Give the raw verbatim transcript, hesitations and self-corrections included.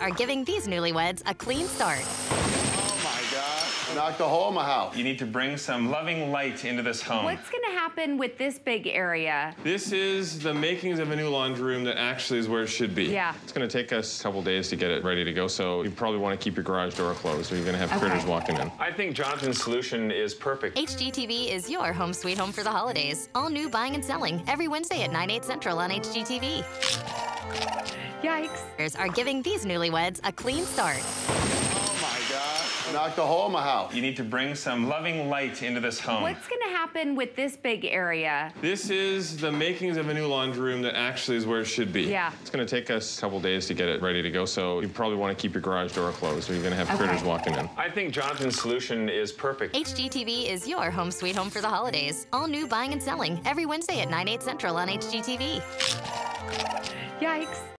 are giving these newlyweds a clean start. Oh my God! Knocked a hole in my house. You need to bring some loving light into this home. What's going to happen with this big area? This is the makings of a new laundry room that actually is where it should be. Yeah. It's going to take us a couple days to get it ready to go, so you probably want to keep your garage door closed, or you're going to have okay. critters walking in. I think Jonathan's solution is perfect. H G T V is your home sweet home for the holidays. All new buying and selling every Wednesday at nine, eight central on H G T V. Yikes. Are giving these newlyweds a clean start. Oh my God! Knocked a hole in my house. You need to bring some loving light into this home. What's going to happen with this big area? This is the makings of a new laundry room that actually is where it should be. Yeah. It's going to take us a couple days to get it ready to go, so you probably want to keep your garage door closed, or you're going to have okay. critters walking in. I think Jonathan's solution is perfect. H G T V is your home sweet home for the holidays. All new buying and selling every Wednesday at nine, eight central on H G T V. Yikes.